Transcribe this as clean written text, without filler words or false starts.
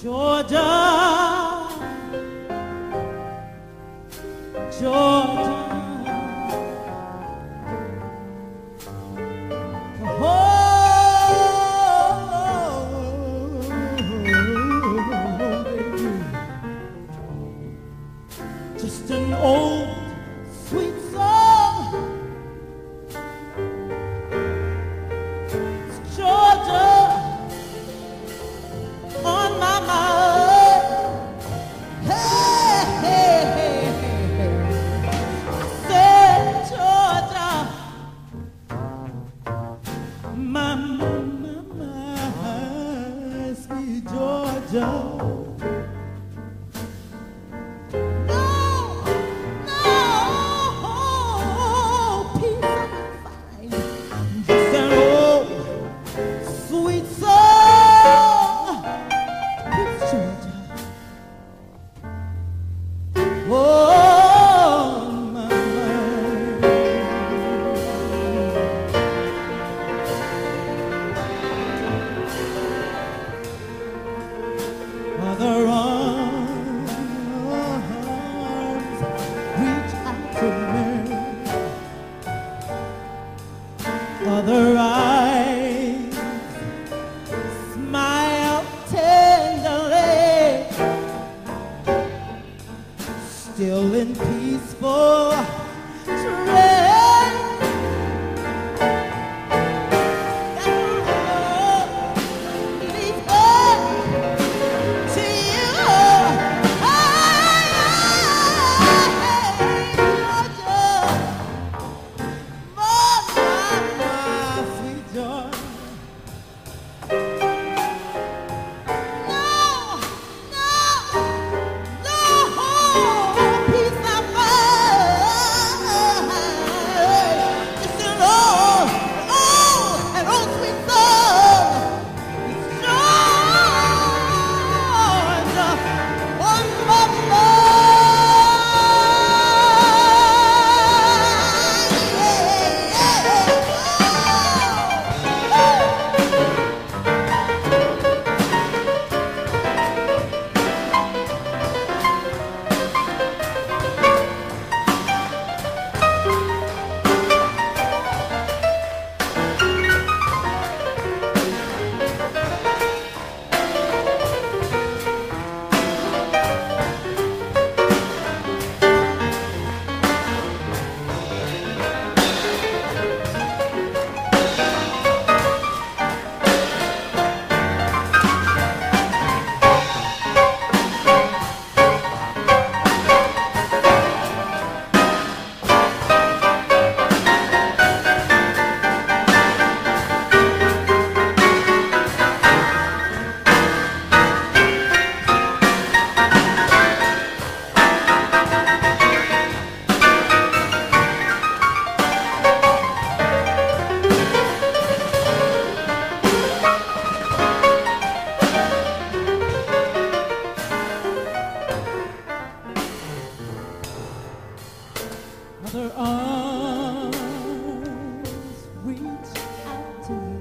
Georgia, Georgia, oh, just an old sweet song. It's Georgia on my mind. Hey, hey, hey, hey. I said, Georgia, my mama, sweet Georgia. Other eyes smile tenderly, still in peaceful trade. Leave it to you. Other arms reach out to me.